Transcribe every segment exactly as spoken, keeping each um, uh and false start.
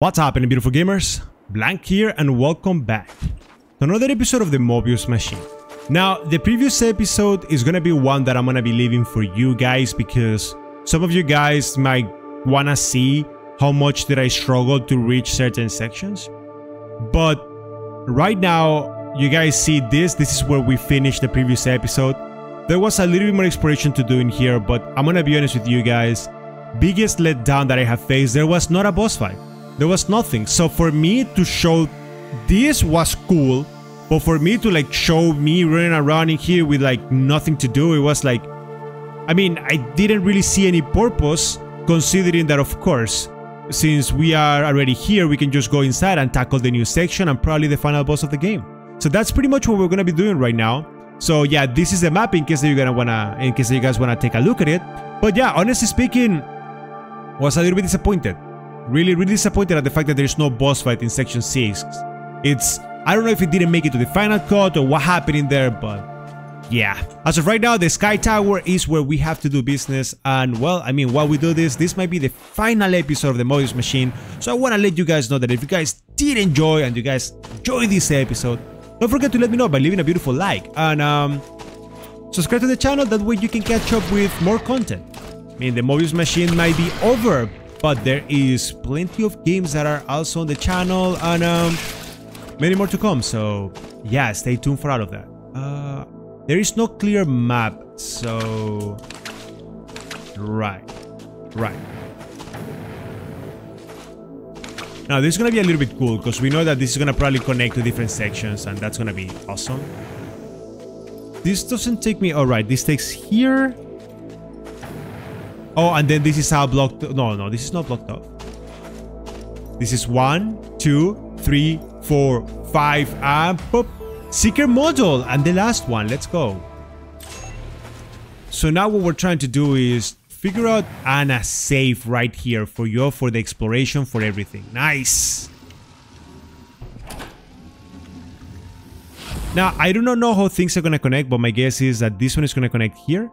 What's happening, beautiful gamers? Blank here, and welcome back to another episode of the Mobius Machine. Now, the previous episode is gonna be one that I'm gonna be leaving for you guys, because some of you guys might wanna see how much did I struggle to reach certain sections. But right now, you guys see this, this is where we finished the previous episode. There was a little bit more exploration to do in here, but I'm gonna be honest with you guys, biggest letdown that I have faced, there was not a boss fight. There was nothing. So for me to show this was cool, but for me to like show me running around in here with like nothing to do, it was like, I mean, I didn't really see any purpose, considering that, of course, since we are already here, we can just go inside and tackle the new section and probably the final boss of the game. So that's pretty much what we're gonna be doing right now. So yeah, this is the map in case you're gonna wanna in case you guys wanna take a look at it. But yeah, honestly speaking, I was a little bit disappointed. Really, really disappointed at the fact that there's no boss fight in Section six. It's... I don't know if it didn't make it to the final cut or what happened in there, but... yeah. As of right now, the Sky Tower is where we have to do business, and well, I mean, while we do this, this might be the final episode of the Mobius Machine, so I want to let you guys know that if you guys did enjoy, and you guys enjoyed this episode, don't forget to let me know by leaving a beautiful like, and um... subscribe to the channel, that way you can catch up with more content. I mean, the Mobius Machine might be over, but there is plenty of games that are also on the channel, and um, many more to come, so yeah, stay tuned for out of that. Uh, there is no clear map, so... Right, right. Now, this is gonna be a little bit cool, because we know that this is gonna probably connect to different sections, and that's gonna be awesome. This doesn't take me... alright, this takes here... oh, and then this is how blocked... No, no, this is not blocked off. This is one, two, three, four, five, and pop. Seeker module, and the last one. Let's go. So now what we're trying to do is figure out and a safe right here for you, for the exploration, for everything. Nice. Now, I do not know how things are going to connect, but my guess is that this one is going to connect here.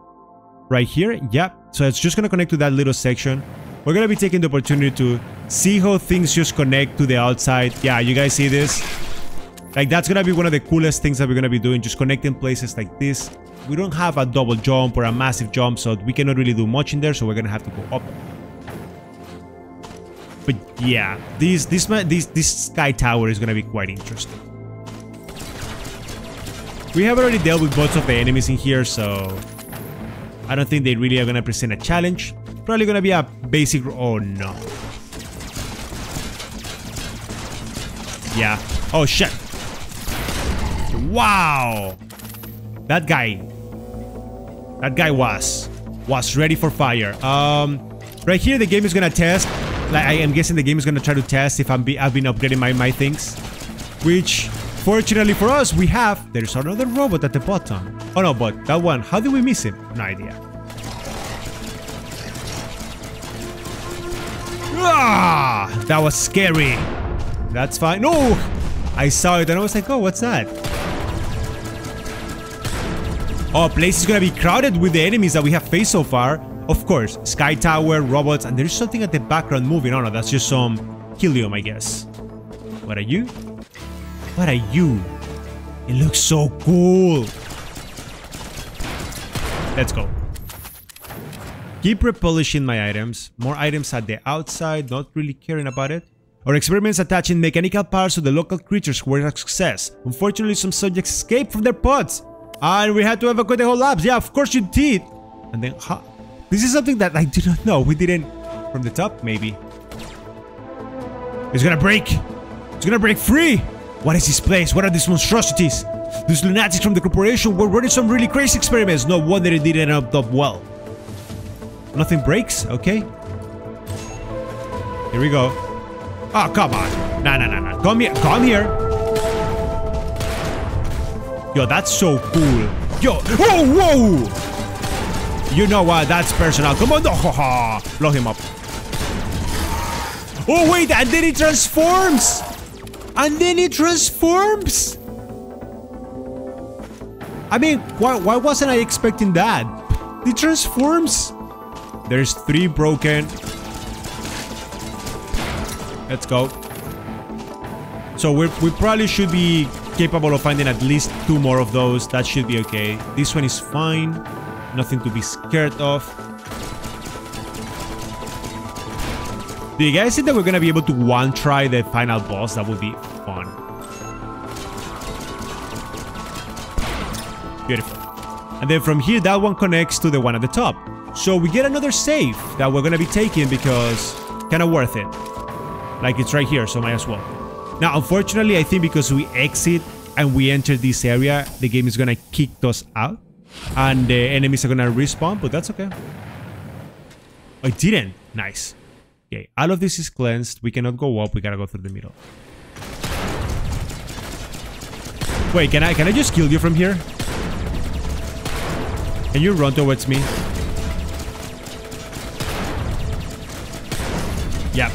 Right here, yeah, so it's just gonna connect to that little section. We're gonna be taking the opportunity to see how things just connect to the outside. Yeah, you guys see this? Like, that's gonna be one of the coolest things that we're gonna be doing, just connecting places like this. We don't have a double jump or a massive jump, so we cannot really do much in there, so we're gonna have to go up. But yeah, this, this, this, this Sky Tower is gonna be quite interesting. We have already dealt with bots of the enemies in here, so... I don't think they really are going to present a challenge. Probably going to be a basic... oh, no. Yeah. Oh, shit. Wow. That guy. That guy was. Was ready for fire. Um, right here, the game is going to test. Like, I am guessing the game is going to try to test if I'm be, I've been upgrading my, my things. Which... fortunately for us, we have... there's another robot at the bottom. Oh no, but that one, how did we miss him? No idea. Ah, that was scary. That's fine. No! I saw it and I was like, oh, what's that? Oh, place is gonna be crowded with the enemies that we have faced so far. Of course, Sky Tower, robots, and there's something at the background moving. Oh no, that's just some helium, I guess. What are you? What are you? It looks so cool. Let's go. Keep replenishing my items. More items at the outside, not really caring about it. Our experiments attaching mechanical parts to the local creatures were a success. Unfortunately, some subjects escaped from their pods. And we had to evacuate the whole labs. Yeah, of course you did. And then, huh? This is something that I do not know. We didn't... from the top, maybe. It's gonna break. It's gonna break free. What is this place? What are these monstrosities? These lunatics from the corporation were running some really crazy experiments. No wonder it didn't end up well. Nothing breaks? Okay. Here we go. Oh, come on. Nah, nah, nah, nah. Come here. Come here. Yo, that's so cool. Yo. Whoa, whoa. You know what? That's personal. Come on. No. Ha, ha. Blow him up. Oh, wait. And then he transforms. And then it transforms? I mean, why, why wasn't I expecting that? It transforms. There's three broken. Let's go. So we're, we probably should be capable of finding at least two more of those. That should be okay. This one is fine. Nothing to be scared of. Do you guys think that we're gonna be able to one-try the final boss? That would be fun. Beautiful. And then from here, that one connects to the one at the top. So we get another save that we're gonna be taking because kind of worth it. Like, it's right here, so might as well. Now, unfortunately, I think because we exit and we enter this area, the game is gonna kick us out. And the enemies are gonna respawn, but that's okay. I didn't. Nice. Okay, all of this is cleansed. We cannot go up. We gotta go through the middle. Wait, can I can I just kill you from here? Can you run towards me? Yep.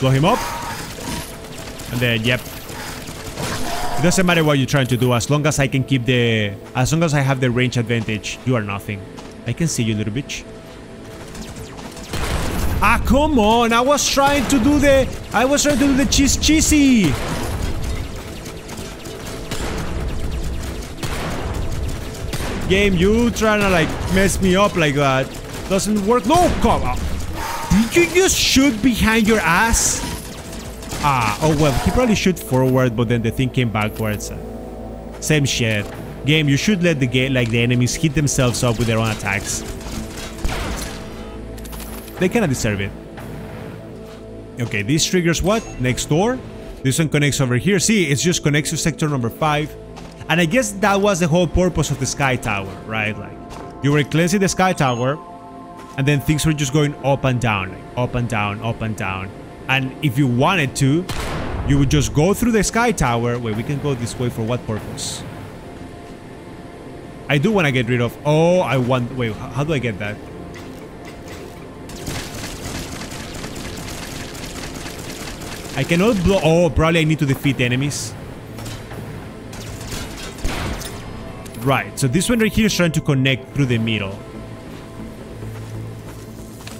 Blow him up. And then, yep. It doesn't matter what you're trying to do. As long as I can keep the... As long as I have the range advantage, you are nothing. I can see you, little bitch. Ah, come on! I was trying to do the... I was trying to do the cheese cheesy! Game, you trying to like mess me up like that. Doesn't work. No, come on. Did you just shoot behind your ass? Ah, oh well, he probably shoot forward, but then the thing came backwards. Same shit. Game, you should let the game, like the enemies, hit themselves up with their own attacks. They kinda deserve it. Okay, this triggers what? Next door. This one connects over here. See, it just connects to sector number five. And I guess that was the whole purpose of the Sky Tower, right? Like, you were cleansing the Sky Tower, and then things were just going up and down, like, up and down, up and down. And if you wanted to, you would just go through the Sky Tower. Wait, we can go this way for what purpose? I do want to get rid of... Oh, I want... Wait, how do I get that? I cannot blow... Oh, probably I need to defeat enemies. Right, so this one right here is trying to connect through the middle.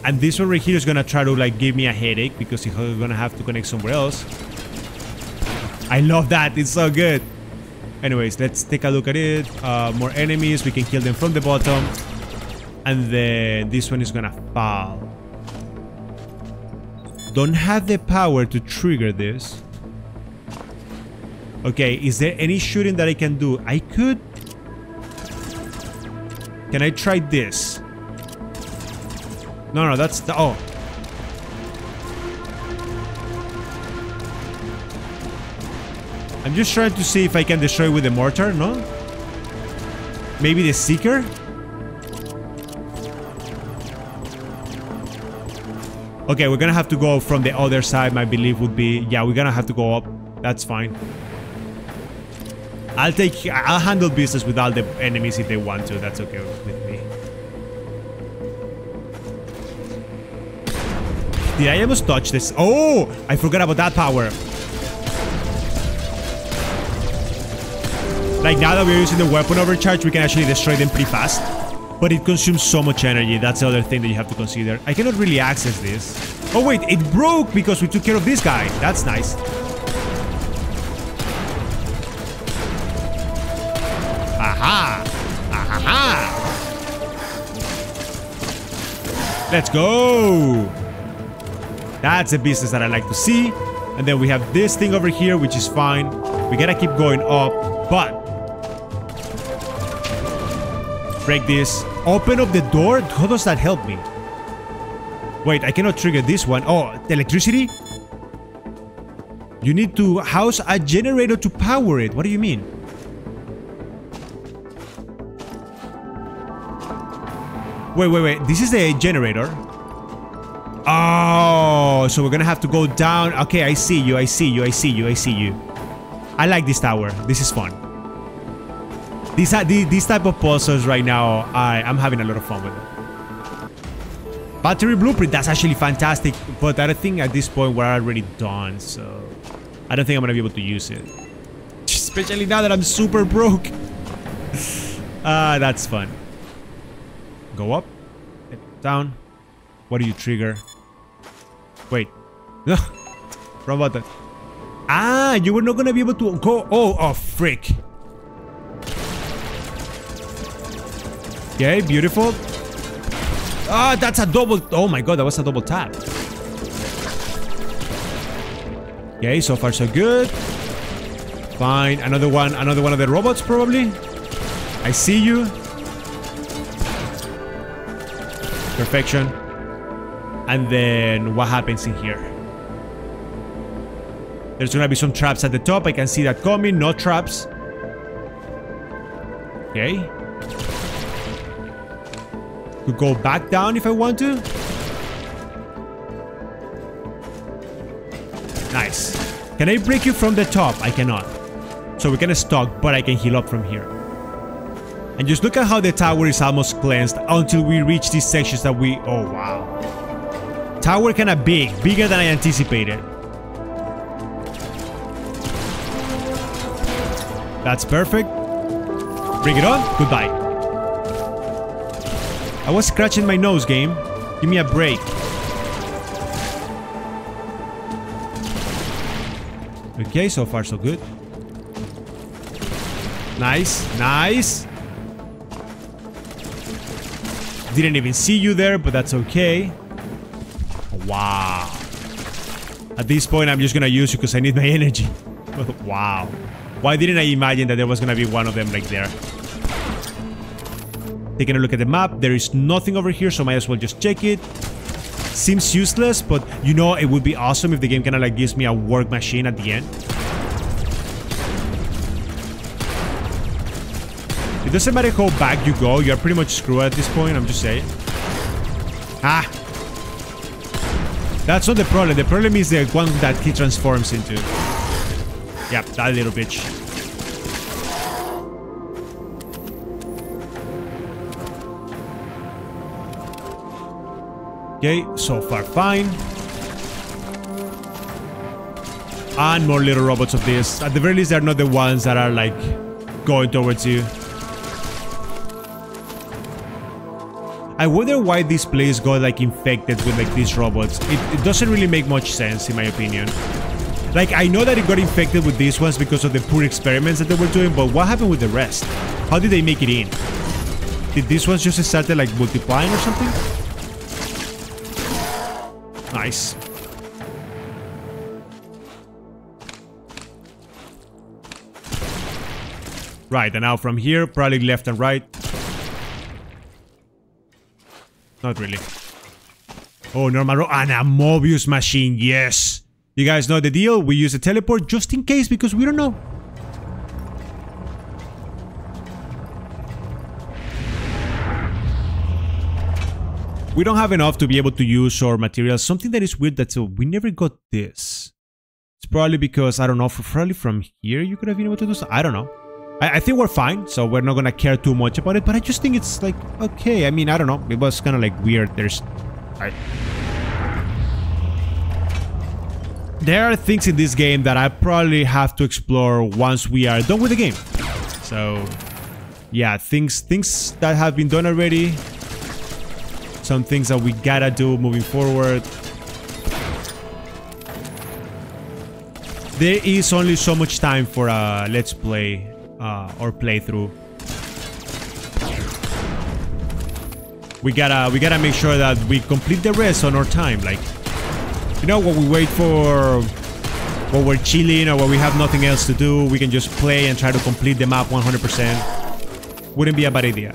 And this one right here is gonna try to like give me a headache because it's gonna have to connect somewhere else. I love that, it's so good. Anyways, let's take a look at it. Uh, more enemies, we can kill them from the bottom. And then this one is gonna fall. Don't have the power to trigger this. Okay, is there any shooting that I can do? I could... Can I try this? No, no, that's the... Oh. I'm just trying to see if I can destroy with the mortar, no? Maybe the Seeker? Okay, we're gonna have to go from the other side, my belief would be. Yeah, we're gonna have to go up. That's fine. I'll take, I'll handle business with all the enemies if they want to. That's okay with me. Did I almost touch this? Oh, I forgot about that power. Like, now that we're using the weapon overcharge, we can actually destroy them pretty fast. But it consumes so much energy. That's the other thing that you have to consider. I cannot really access this. Oh wait, it broke because we took care of this guy. That's nice. Aha! Aha! Let's go! That's a business that I like to see. And then we have this thing over here, which is fine. We gotta keep going up, but... Break this. Open up the door? How does that help me? Wait, I cannot trigger this one. Oh, the electricity? You need to house a generator to power it. What do you mean? Wait, wait, wait. This is the generator. Oh, so we're gonna have to go down. Okay, I see you, I see you, I see you, I see you. I like this tower. This is fun. These, these type of puzzles right now, I, I'm having a lot of fun with it. Battery blueprint, that's actually fantastic. But I think at this point we're already done, so... I don't think I'm gonna be able to use it. Especially now that I'm super broke. Ah, uh, that's fun. Go up, down. What do you trigger? Wait, no, Wrong button. Ah, you were not gonna be able to go. Oh, oh, frick. Okay, beautiful. Ah, that's a double. Oh my god, that was a double tap. Okay, so far so good. Fine, another one, another one of the robots probably. I see you. Perfection. And then what happens in here? There's gonna be some traps at the top. I can see that coming. No traps. Okay. Could go back down if I want to. Nice. Can I break you from the top? I cannot. So we can stock, but I can heal up from here. And just look at how the tower is almost cleansed until we reach these sections that we... Oh, wow. Tower kind of big. Bigger than I anticipated. That's perfect. Bring it on. Goodbye. I was scratching my nose, game. Give me a break. Okay, so far so good. Nice. Nice. Didn't even see you there, but that's okay. Wow. At this point, I'm just gonna use you because I need my energy. Wow. Why didn't I imagine that there was gonna be one of them right there? Taking a look at the map, there is nothing over here, so might as well just check it. Seems useless, but you know, it would be awesome if the game kinda like gives me a work machine at the end. It doesn't matter how back you go, you're pretty much screwed at this point, I'm just saying. Ah! That's not the problem, the problem is the one that he transforms into. Yep, that little bitch. Okay, so far fine. And more little robots of this. At the very least, they're not the ones that are like going towards you. I wonder why this place got like infected with like these robots. It, it doesn't really make much sense in my opinion. Like, I know that it got infected with these ones because of the poor experiments that they were doing, but what happened with the rest? How did they make it in? Did these ones just start like multiplying or something? Nice. Right, and now from here, probably left and right. Not really. Oh, normal road and a Mobius machine, yes! You guys know the deal, we use a teleport just in case, because we don't know. We don't have enough to be able to use our materials. Something that is weird that uh, we never got this. It's probably because, I don't know, probably from here you could have been able to do so. I don't know. I, I think we're fine, so we're not gonna care too much about it, but I just think it's like, okay, I mean, I don't know, it was kind of like weird, there's... I... There are things in this game that I probably have to explore once we are done with the game. So, yeah, things, things that have been done already, some things that we gotta do moving forward. There is only so much time for a let's play. Uh, or playthrough. We gotta, we gotta make sure that we complete the rest on our time. Like, you know, when we wait for, when we're chilling or when we have nothing else to do, we can just play and try to complete the map one hundred percent. Wouldn't be a bad idea.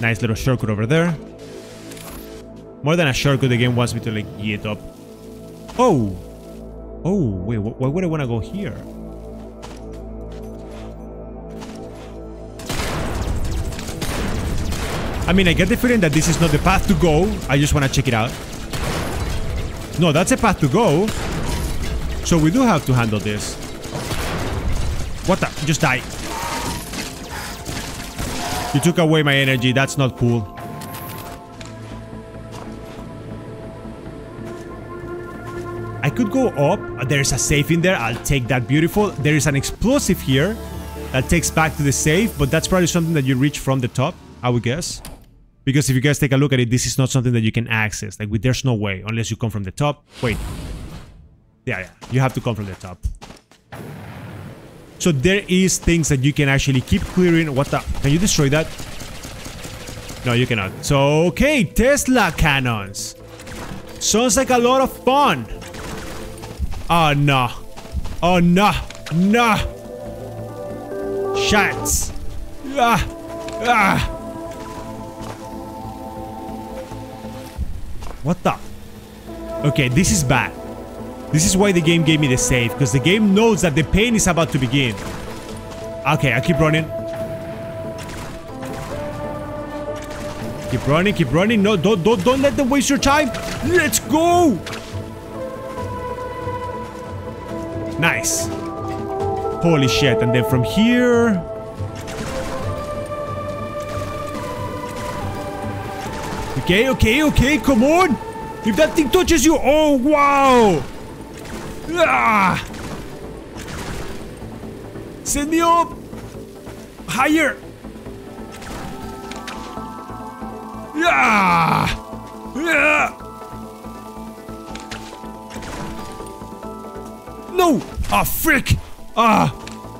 Nice little shortcut over there. More than a shortcut, the game wants me to like yeet up. Oh! Oh, wait, why would I want to go here? I mean, I get the feeling that this is not the path to go. I just want to check it out. No, that's a path to go. So we do have to handle this. What the? Just die. You took away my energy. That's not cool. I could go up, there's a safe in there, I'll take that, beautiful. There is an explosive here that takes back to the safe, but that's probably something that you reach from the top, I would guess. Because if you guys take a look at it, this is not something that you can access. Like, with, there's no way, unless you come from the top. Wait. Yeah, yeah, you have to come from the top. So there is things that you can actually keep clearing. What the? Can you destroy that? No, you cannot. So, okay, Tesla cannons. Sounds like a lot of fun. Oh, no. Oh, no. No. Shots. Ah. Ah. What the? Okay, this is bad. This is why the game gave me the save, because the game knows that the pain is about to begin. Okay, I keep running. Keep running, keep running. No, don't, don't, don't let them waste your time. Let's go! Nice. Holy shit. And then from here... Okay, okay, okay, come on! If that thing touches you... Oh, wow! Ah. Send me up! Higher! Ah. Ah. No! Ah, frick! Ah!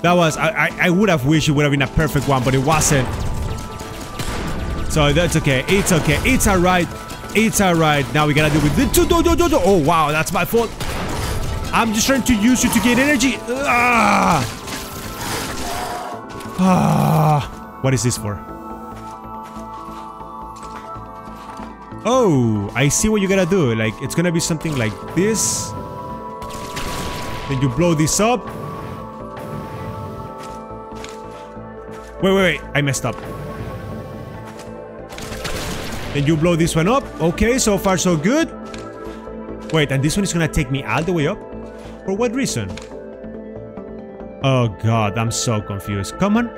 That was... I, I, I would have wished it would have been a perfect one, but it wasn't. So that's okay. It's okay. It's alright. It's alright. Now we gotta deal with the two. Do, do, do, do. Oh, wow. That's my fault. I'm just trying to use you to get energy. Ah. Ah. What is this for? Oh, I see what you gotta do. Like, it's gonna be something like this. Then you blow this up. Wait, wait, wait. I messed up. Then you blow this one up. Okay, so far so good. Wait, and this one is gonna take me all the way up? For what reason? Oh god, I'm so confused. Come on.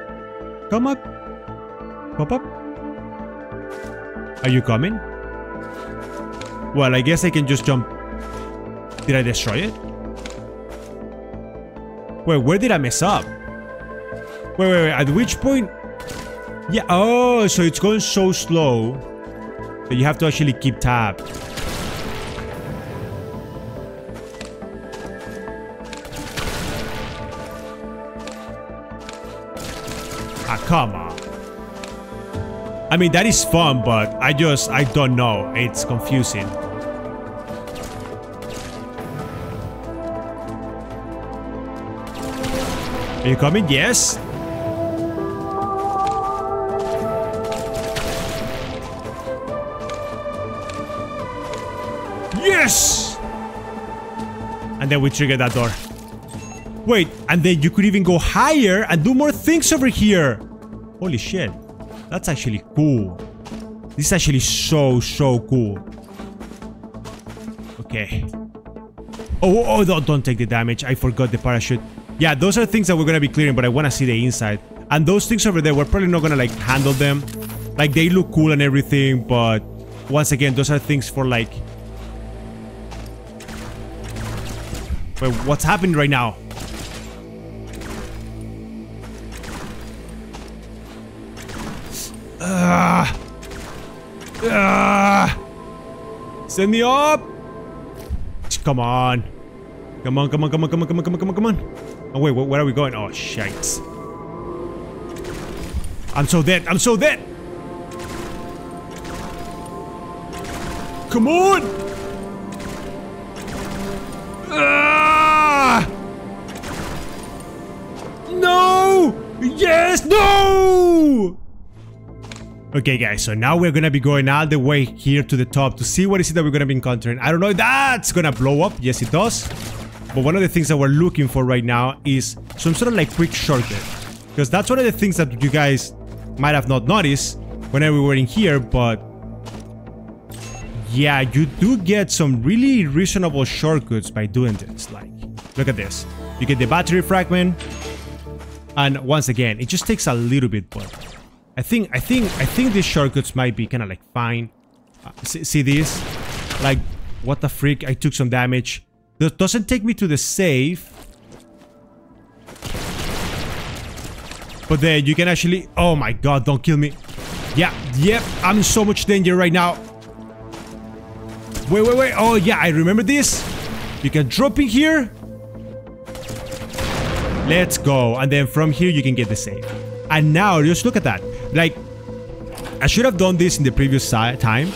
Come up. Pop up. Are you coming? Well, I guess I can just jump. Did I destroy it? Wait, where did I mess up? Wait, wait, wait, at which point? Yeah, oh, so it's going so slow. But you have to actually keep tab. Ah, come on. I mean, that is fun, but I just, I don't know. It's confusing. Are you coming? Yes. Yes! And then we trigger that door. Wait, and then you could even go higher and do more things over here. Holy shit. That's actually cool. This is actually so, so cool. Okay. Oh, oh, don't, don't take the damage. I forgot the parachute. Yeah, those are things that we're gonna be clearing, but I wanna see the inside. And those things over there, we're probably not gonna, like, handle them. Like, they look cool and everything, but... Once again, those are things for, like... Wait, what's happening right now? Uh, uh, send me up! Come on. Come on, come on, come on, come on, come on, come on, come on, come on. Oh, wait, where are we going? Oh, shite. I'm so dead, I'm so dead! Come on! Yes! No! Okay, guys, so now we're gonna be going all the way here to the top to see what is it that we're gonna be encountering. I don't know if that's gonna blow up. Yes, it does. But one of the things that we're looking for right now is some sort of, like, quick shortcut. Because that's one of the things that you guys might have not noticed whenever we were in here, but... Yeah, you do get some really reasonable shortcuts by doing this. Like, look at this. You get the battery fragment. And once again, it just takes a little bit, but I think, I think, I think these shortcuts might be kind of, like, fine. Uh, see, see this? Like, what the freak? I took some damage. That doesn't take me to the safe. But then you can actually... Oh my god, don't kill me. Yeah, yep, I'm in so much danger right now. Wait, wait, wait. Oh, yeah, I remember this. You can drop in here. Let's go. And then from here, you can get the save. And now, just look at that. Like, I should have done this in the previous time.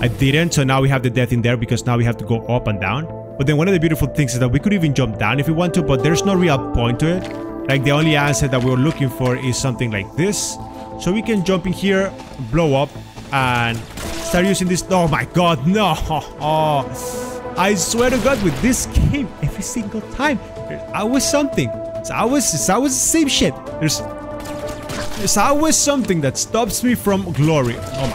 I didn't, so now we have the death in there because now we have to go up and down. But then one of the beautiful things is that we could even jump down if we want to, but there's no real point to it. Like, the only answer that we're looking for is something like this. So we can jump in here, blow up, and start using this. Oh my god, no! Oh, I swear to god, with this game, every single time, there's always something. It's always, it's always the same shit. There's, there's always something that stops me from glory. Oh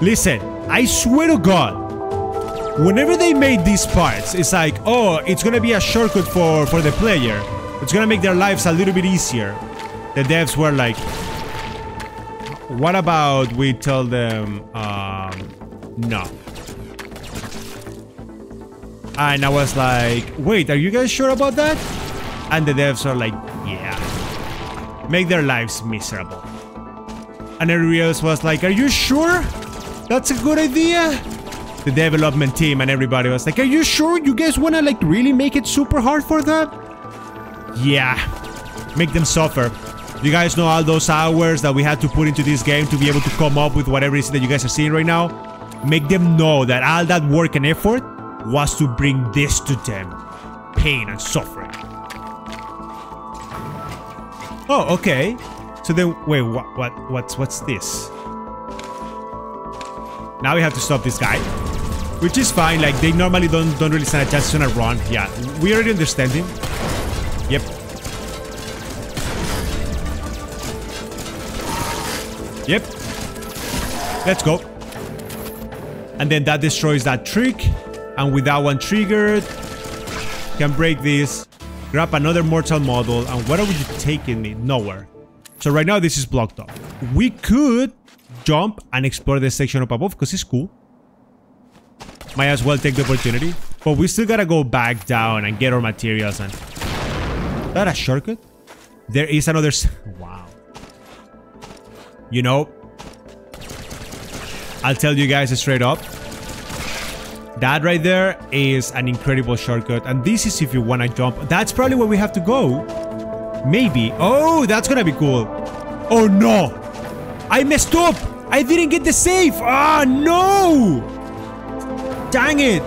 my. Listen, I swear to god, whenever they made these parts, it's like, oh, it's gonna be a shortcut for, for the player. It's gonna make their lives a little bit easier. The devs were like, what about we tell them, um, no. And I was like, wait, are you guys sure about that? And the devs are like, yeah. Make their lives miserable. And everybody else was like, are you sure? That's a good idea. The development team and everybody was like, are you sure you guys wanna like really make it super hard for them? Yeah, make them suffer. You guys know all those hours that we had to put into this game to be able to come up with whatever it is that you guys are seeing right now. Make them know that all that work and effort was to bring this to them. Pain and suffering. Oh, okay. So then, wait, what, what, what's, what's this? Now we have to stop this guy, which is fine. Like, they normally don't don't really stand a chance to run. Yeah, we already understand him. Yep. Yep. Let's go. And then that destroys that trick. And with that one triggered, can break this. Grab another mortal model. And where are you taking me? Nowhere. So right now this is blocked off. We could jump and explore this section up above because it's cool. Might as well take the opportunity. But we still gotta go back down and get our materials and... Is that a shortcut? There is another... Wow. You know, I'll tell you guys straight up. That right there is an incredible shortcut. And this is if you want to jump. That's probably where we have to go. Maybe. Oh, that's going to be cool. Oh, no. I messed up. I didn't get the save. Ah, no. Dang it.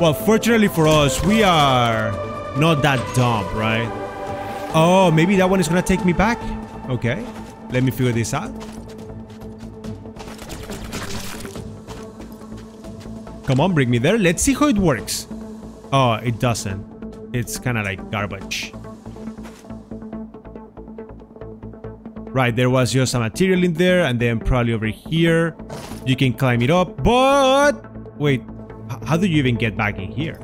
Well, fortunately for us, we are not that dumb, right? Oh, maybe that one is gonna take me back? Okay, let me figure this out. Come on, bring me there. Let's see how it works. Oh, it doesn't. It's kind of like garbage. Right, there was just some material in there, and then probably over here. You can climb it up, but... Wait. How do you even get back in here?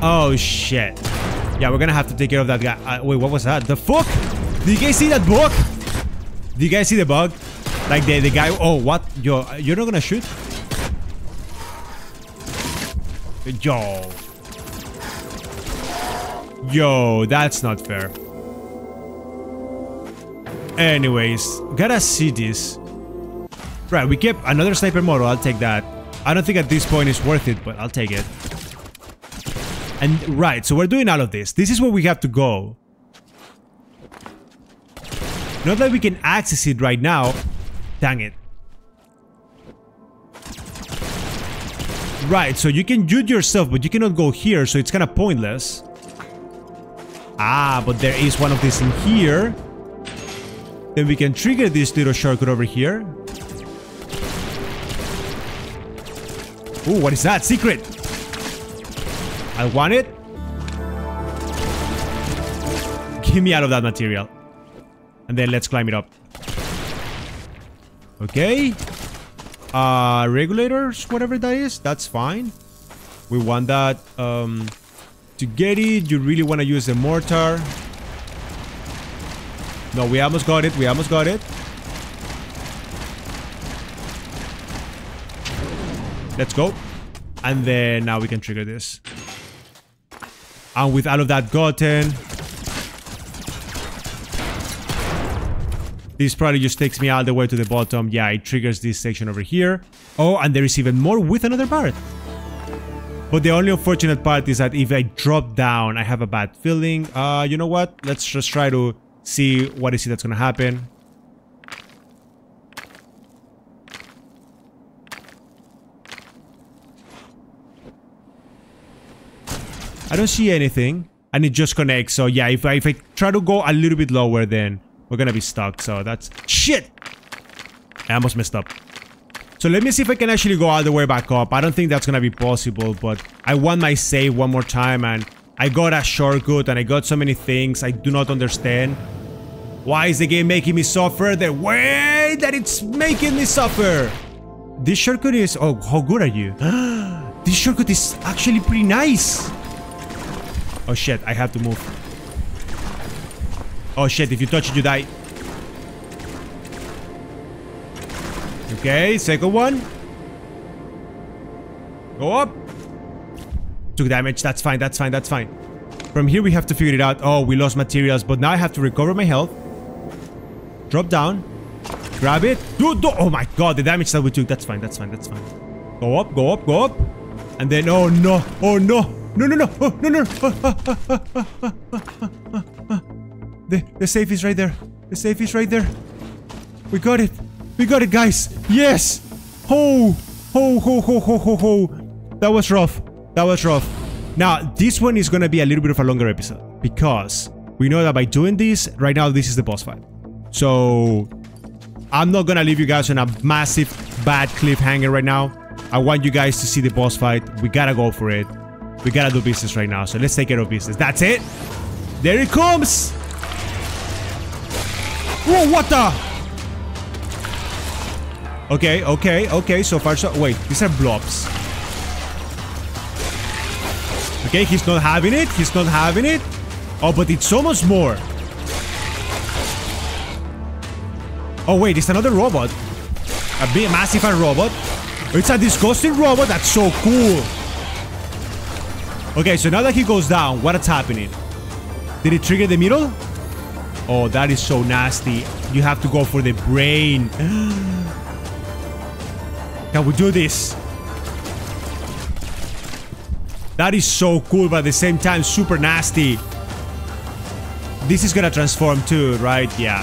Oh, shit. Yeah, we're gonna have to take care of that guy. Uh, wait, what was that? The fuck? Did you guys see that bug? Did you guys see the bug? Like, the, the guy... Oh, what? Yo, you're not gonna shoot? Yo. Yo, that's not fair. Anyways, gotta see this. Right, we kept another sniper model. I'll take that. I don't think at this point it's worth it, but I'll take it. And right, so we're doing all of this. This is where we have to go. Not that we can access it right now. Dang it. Right, so you can shoot yourself, but you cannot go here, so it's kind of pointless. Ah, but there is one of these in here. Then we can trigger this little shortcut over here. Ooh, what is that? Secret! I want it. Get me out of that material. And then let's climb it up. Okay. Uh, regulators, whatever that is, that's fine. We want that. Um, to get it, you really want to use the mortar. No, we almost got it. We almost got it. Let's go. And then now we can trigger this. And with all of that gotten, this probably just takes me all the way to the bottom. Yeah, it triggers this section over here. Oh, and there is even more with another barret. But the only unfortunate part is that if I drop down, I have a bad feeling. Uh, you know what? Let's just try to see what is it that's gonna happen. I don't see anything, and it just connects. So yeah, if I, if I try to go a little bit lower, then we're gonna be stuck. So that's... Shit! I almost messed up. So let me see if I can actually go all the way back up. I don't think that's gonna be possible, but I want my save one more time, and I got a shortcut, and I got so many things I do not understand. Why is the game making me suffer the way that it's making me suffer? This shortcut is... Oh, how good are you? This shortcut is actually pretty nice. Oh shit, I have to move. Oh shit, if you touch it, you die. Okay, second one. Go up. Took damage, that's fine, that's fine, that's fine. From here we have to figure it out. Oh, we lost materials, but now I have to recover my health. Drop down. Grab it. Dude, do oh my god, the damage that we took. That's fine, that's fine, that's fine. Go up, go up, go up. And then, oh no, oh no. No, no, no, oh, no, no, the, the safe is right there, the safe is right there, we got it, we got it guys, yes, ho, ho, ho, ho, ho, ho, ho, that was rough, that was rough. Now, this one is gonna be a little bit of a longer episode, because we know that by doing this, right now this is the boss fight, so I'm not gonna leave you guys on a massive bad cliffhanger right now. I want you guys to see the boss fight, we gotta go for it. We gotta do business right now, so let's take care of business. That's it! There it comes! Whoa, what the? Okay, okay, okay, so far so... Wait, these are blobs. Okay, he's not having it, he's not having it. Oh, but it's so much more. Oh, wait, it's another robot. A big, massive robot. It's a disgusting robot, that's so cool. Okay, so now that he goes down, what is happening? Did it trigger the middle? Oh, that is so nasty. You have to go for the brain. Can we do this? That is so cool, but at the same time, super nasty. This is gonna transform too, right? Yeah.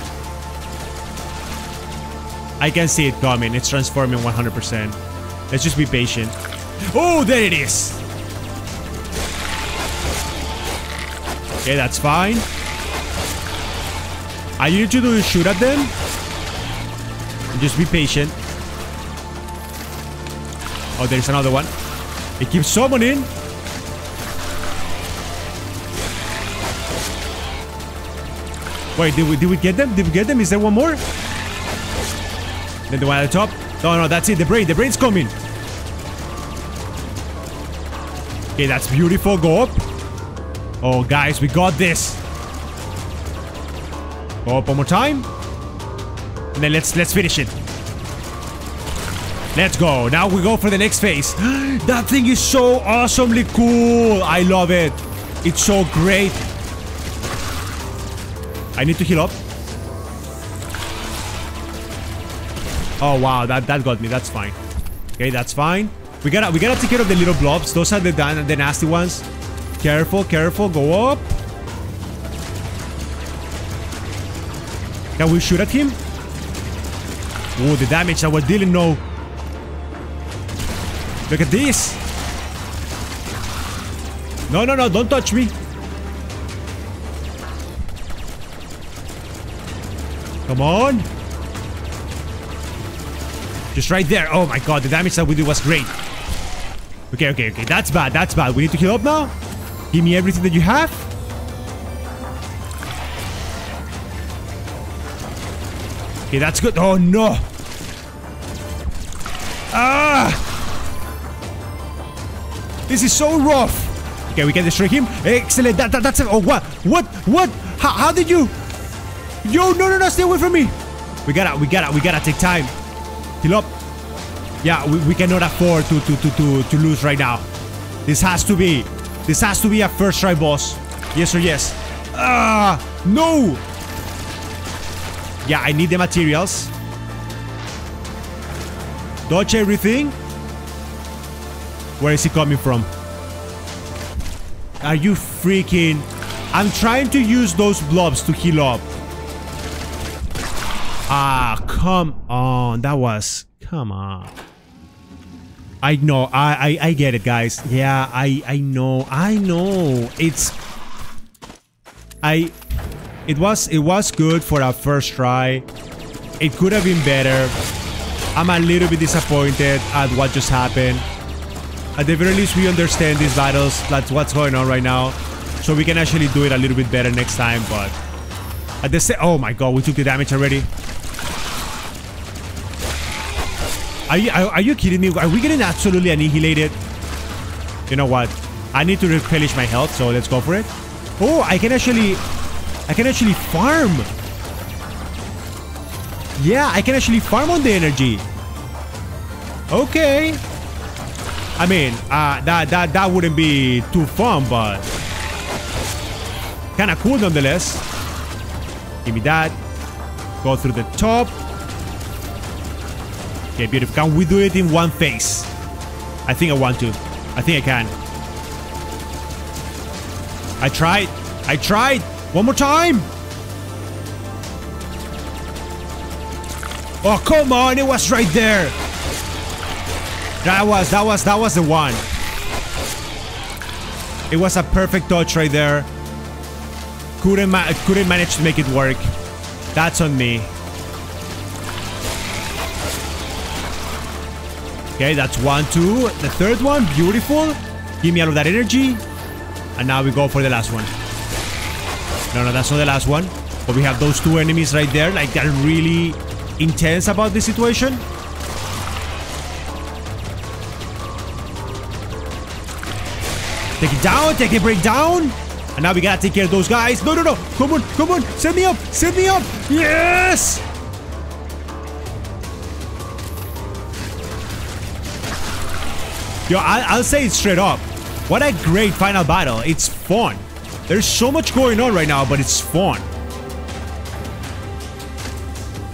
I can see it coming. It's transforming one hundred percent. Let's just be patient. Oh, there it is. Okay, that's fine. All you need to do is shoot at them. And just be patient. Oh, there's another one. It keeps summoning. Wait, did we, did we get them? Did we get them? Is there one more? Then the one at the top. No, no, that's it. The brain. The brain's coming. Okay, that's beautiful. Go up. Oh, guys, we got this. Go up one more time. And then let's let's finish it. Let's go. Now we go for the next phase. That thing is so awesomely cool. I love it. It's so great. I need to heal up. Oh, wow. That, that got me. That's fine. Okay, that's fine. We gotta, we gotta take care of the little blobs. Those are the, the nasty ones. Careful, careful, go up. Can we shoot at him? Oh, the damage that we're dealing now. Look at this. No, no, no, don't touch me. Come on. Just right there. Oh my god, the damage that we did was great. Okay, okay, okay, that's bad, that's bad. We need to heal up now. Give me everything that you have. Okay, that's good. Oh, no. Ah! This is so rough. Okay, we can destroy him. Excellent. That, that, that's it. Oh, what? What? What? How, how did you? Yo, no, no, no. Stay away from me. We gotta, we gotta, we gotta take time. Heal up. Yeah, we, we cannot afford to, to, to, to, to lose right now. This has to be. This has to be a first try boss. Yes or yes. Ah, uh, no! Yeah, I need the materials. Dodge everything. Where is he coming from? Are you freaking... I'm trying to use those blobs to heal up. Ah, come on. That was... Come on. I know. I, I, I get it, guys. Yeah, I, I know. I know. It's... I... It was, it was good for our first try. It could have been better. I'm a little bit disappointed at what just happened. At the very least, we understand these battles. That's what's going on right now. So we can actually do it a little bit better next time, but... At the same... Oh my god, we took the damage already. Are you, are, are you kidding me? Are we getting absolutely annihilated? You know what? I need to replenish my health, so let's go for it. Oh, I can actually... I can actually farm. Yeah, I can actually farm on the energy. Okay. I mean, uh, that, that, that wouldn't be too fun, but... Kinda cool nonetheless. Give me that. Go through the top. Okay, beautiful. Can we do it in one phase? I think I want to. I think I can. I tried. I tried. One more time! Oh, come on! It was right there! That was, that was, that was the one. It was a perfect touch right there. Couldn't, ma couldn't manage to make it work. That's on me. Okay, that's one, two. The third one, beautiful. Give me all of that energy. And now we go for the last one. No, no, that's not the last one. But we have those two enemies right there. Like, they're really intense about this situation. Take it down. Take it break down. And now we gotta take care of those guys. No, no, no. Come on. Come on. Set me up. Set me up. Yes. Yo, I'll, I'll say it straight up. What a great final battle. It's fun. There's so much going on right now, but it's fun.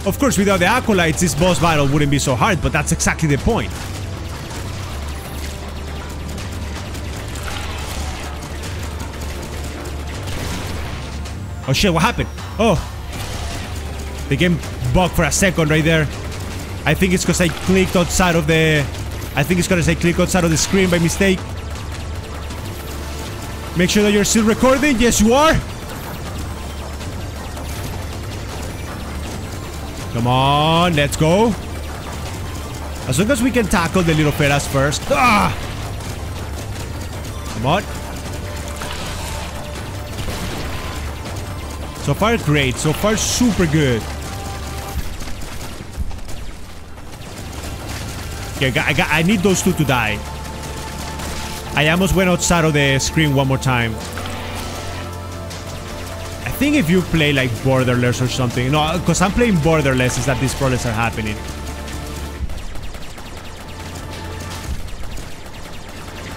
Of course, without the Acolytes, this boss battle wouldn't be so hard, but that's exactly the point. Oh shit, what happened? Oh. The game bugged for a second right there. I think it's because I clicked outside of the... I think it's because I clicked outside of the screen by mistake. Make sure that you're still recording. Yes, you are. Come on, let's go. As long as we can tackle the little fellas first. Ah! Come on. So far, great. So far, super good. Okay, I, got, I, got, I need those two to die. I almost went outside of the screen one more time. I think if you play like Borderless or something. No, because I'm playing Borderless is that these problems are happening.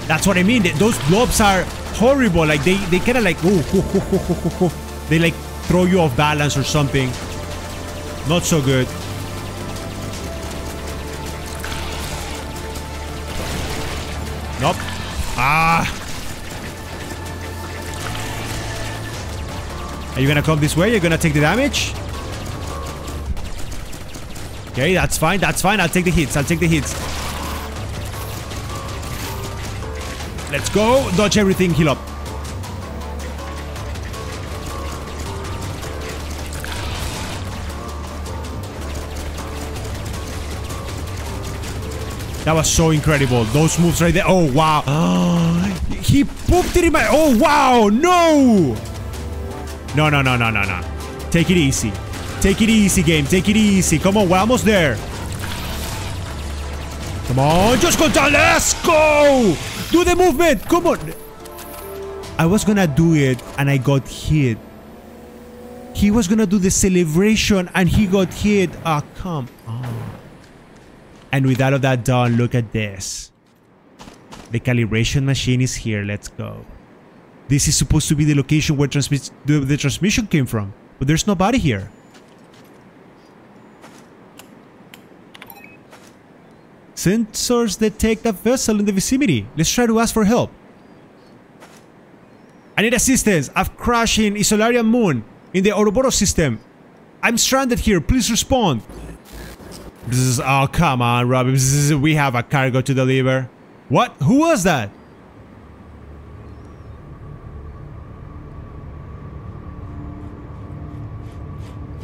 That's what I mean. Those blobs are horrible. Like they, they kind of like... Ooh, hoo, hoo, hoo, hoo, hoo, hoo. They like throw you off balance or something. Not so good. Nope. Ah! Are you gonna come this way? You're gonna take the damage? Okay, that's fine, that's fine. I'll take the hits, I'll take the hits. Let's go. Dodge everything, heal up. That was so incredible. Those moves right there. Oh, wow. He pooped it in my... Oh, wow. No. No, no, no, no, no, no. Take it easy. Take it easy, game. Take it easy. Come on. We're almost there. Come on. Just go down. Let's go. Do the movement. Come on. I was going to do it, and I got hit. He was going to do the celebration, and he got hit. Ah, oh, come on. And with all of that done, look at this. The calibration machine is here. Let's go. This is supposed to be the location where transmis the, the transmission came from, but there's nobody here. Sensors detect a vessel in the vicinity. Let's try to ask for help. I need assistance. I've crashed in Isolarian Moon in the Ouroboros system. I'm stranded here. Please respond. Bzz, oh, come on, Robbie. Bzz, we have a cargo to deliver. What? Who was that?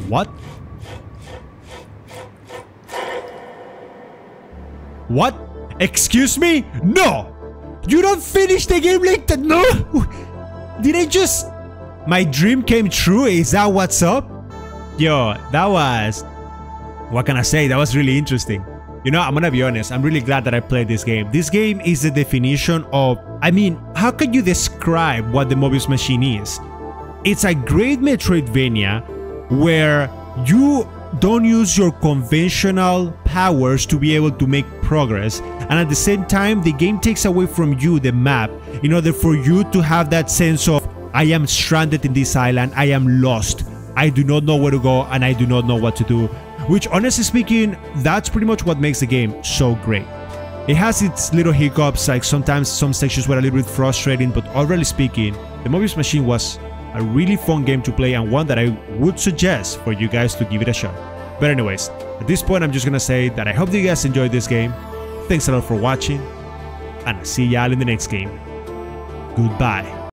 What? What? Excuse me? No! You don't finish the game like that! No! Did I just... My dream came true? Is that what's up? Yo, that was... What can I say? That was really interesting. You know, I'm gonna be honest. I'm really glad that I played this game. This game is the definition of... I mean, how could you describe what the Mobius Machine is? It's a great Metroidvania where you don't use your conventional powers to be able to make progress, and at the same time the game takes away from you the map in order for you to have that sense of I am stranded in this island, I am lost, I do not know where to go, and I do not know what to do, which honestly speaking, that's pretty much what makes the game so great. It has its little hiccups, like sometimes some sections were a little bit frustrating, but overall speaking, the Mobius Machine was a really fun game to play and one that I would suggest for you guys to give it a shot. But anyways, at this point I'm just gonna say that I hope that you guys enjoyed this game. Thanks a lot for watching, and I'll see y'all in the next game. Goodbye.